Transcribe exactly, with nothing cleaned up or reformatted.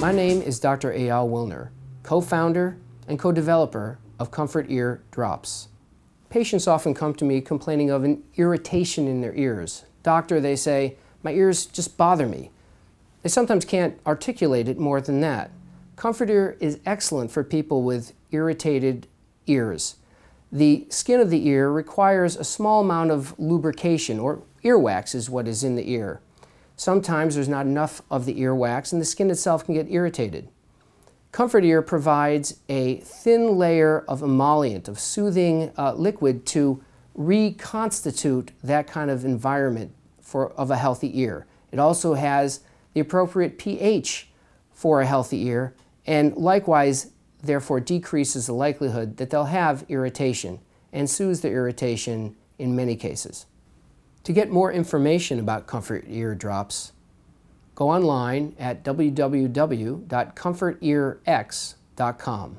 My name is Doctor Eyal Wilner, co-founder and co-developer of Comfort Ear Drops. Patients often come to me complaining of an irritation in their ears. Doctor, they say, my ears just bother me. They sometimes can't articulate it more than that. Comfort Ear is excellent for people with irritated ears. The skin of the ear requires a small amount of lubrication, or earwax is what is in the ear. Sometimes there's not enough of the earwax and the skin itself can get irritated. Comfort Ear provides a thin layer of emollient, of soothing uh, liquid to reconstitute that kind of environment for, of a healthy ear. It also has the appropriate pH for a healthy ear and likewise therefore decreases the likelihood that they'll have irritation and soothes the irritation in many cases. To get more information about Comfort Ear Drops, go online at w w w dot comfort ear x dot com.